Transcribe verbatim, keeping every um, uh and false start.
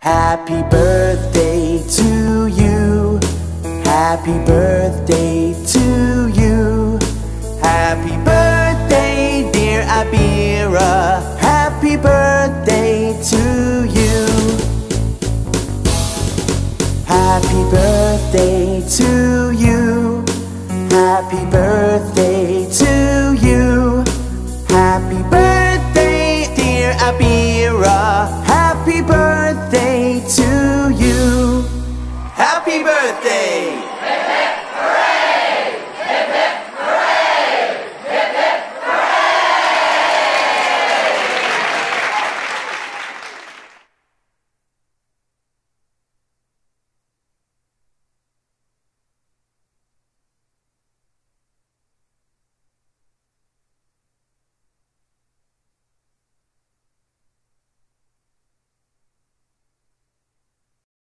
Happy birthday to you. Happy birthday to you. Happy birthday, dear Abeera. Happy birthday to you. Happy birthday to you. Happy birthday.